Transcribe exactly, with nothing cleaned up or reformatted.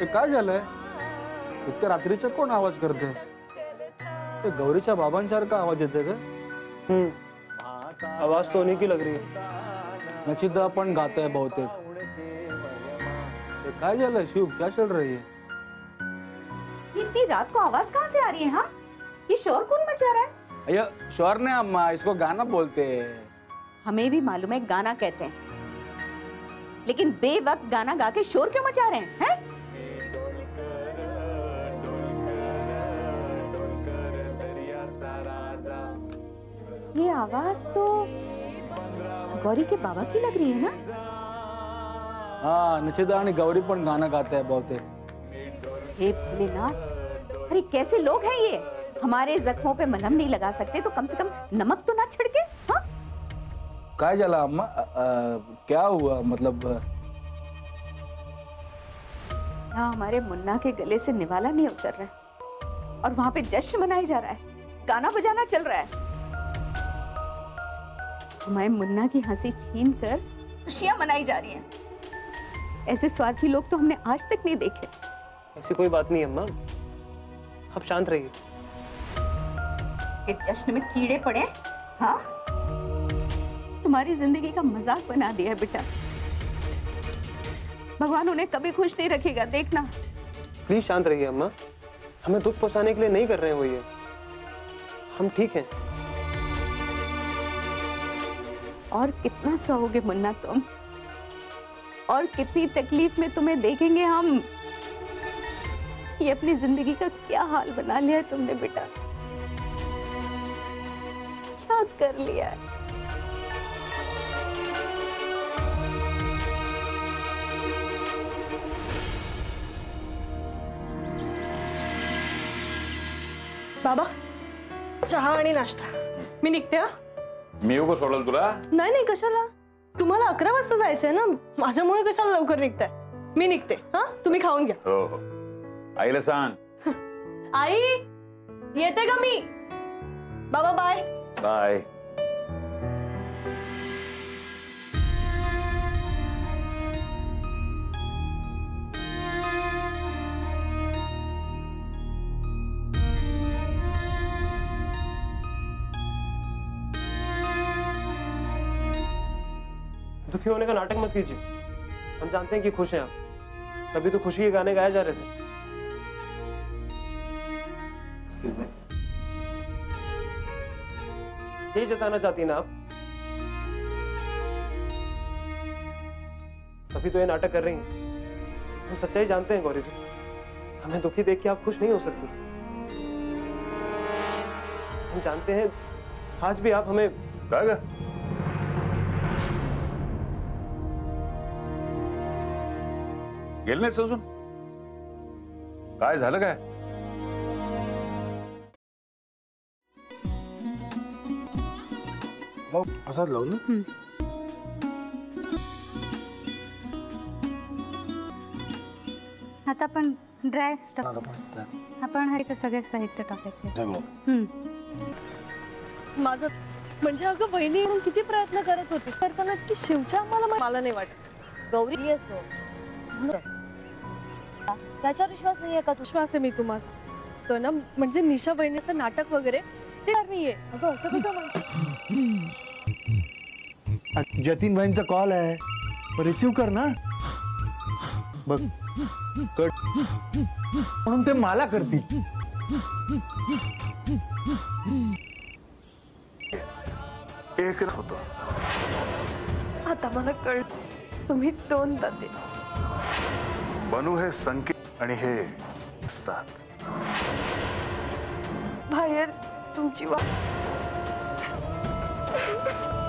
ते काय झालंय? इतक्या रात्रीचा कोण आवाज करते? ते गौरीच्या बाबांसारखा आवाज येते का? हम्म, आवाज तो उन्हीं की लग रही है। नचिदा पण गाते है बहुतेक। ते काय झालंय शिव, क्या चल रही है? इतनी रात को आवाज कहाँ से आ रही है? हाँ, ये शोर कौन मचा रहा है? अया शोर नहीं अम्मा, इसको गाना बोलते हैं। हमें भी मालूम है गाना कहते हैं, लेकिन बेवक्त गाना गा के शोर क्यों मचा रहे हैं? है? ये आवाज तो गौरी के बाबा की लग रही है ना? हाँ, नचिदा आणि गौरी पण गाना गाते हैं बहुतेक। हे भोलेनाथ, अरे कैसे लोग हैं ये? हमारे जख्मों पे मलहम नहीं लगा सकते तो कम से कम नमक तो ना छिड़के। हाँ, काय जला अम्मा, क्या हुआ? मतलब यहाँ हमारे मुन्ना के गले से निवाला नहीं उतर रहा है और वहाँ पे जश्न मनाया जा रहा है, गाना बजाना चल रहा है। हमारे मुन्ना की हंसी छीन कर खुशियाँ मनाई जा रही हैं। ऐसे स्वार्थी लोग तो हमने आज तक नहीं देखे। ऐसी कोई बात नहीं अम्मा, आप शांत रहिए। इस जश्न में कीड़े पड़े। हाँ, तुम्हारी जिंदगी का मजाक बना दिया है बेटा। भगवान उन्हें कभी खुश नहीं रखेगा, देखना। प्लीज शांत रहिए अम्मा, हमें दुख पहुंचाने के लिए नहीं कर रहे हो ये, हम ठीक हैं। और कितना सहोगे मुन्ना तुम? और कितनी तकलीफ में तुम्हें देखेंगे हम? ये अपनी जिंदगी का क्या हाल बना लिया है तुमने बेटा, क्या कर लिया है? बाबा, चहा आणि नाश्ता, मी निघते। मी उगा सोडल तुला? नाही नाही, कशाला? तुम्हाला अकरा वाजता जायचंय ना, माझ्यामुळे कशाला लवकर निघताय? मी निघते, हा तुम्ही खाऊन घ्या। हो हो, आईला सांग। आई, येते का मी? बाबा बाय बाय। दुखी होने का नाटक मत कीजिए, हम जानते हैं कि खुश हैं आप, तभी तो खुशी के गाने गाए जा रहे थे। यही जताना चाहती ना आप, तभी तो ये नाटक कर रही हैं। हम सच्चाई जानते हैं गौरी जी, हमें दुखी देख के आप खुश नहीं हो सकती। हम जानते हैं आज भी आप हमें रागा। गेलने सोचून काय झालं काय? असं लावू ना? आता आपण ड्राय स्टफ, आपण ह्याचं सगळं साहित्य टाकायचं। माझं म्हणजे अगं बहिणी किती प्रयत्न करत होती, करताना की शिवच्या आम्हाला मला नाही वाटत गौरी असो त्याच्यावर विश्वास नाहीये का? विश्वास आहे मी तुम्हाला तो ना, म्हणजे निशा बहिणीचं नाटक वगैरे ते नाहीये अगं, असं कसं? जतिन भाईंचा कॉल है, रिसीव कर ना। बघ कट म्हणून ते मला करती। एक होता आता मला कळ, तुम्ही दोन दाते बनू हे संकेत आणि हे बाहेर तुमची वा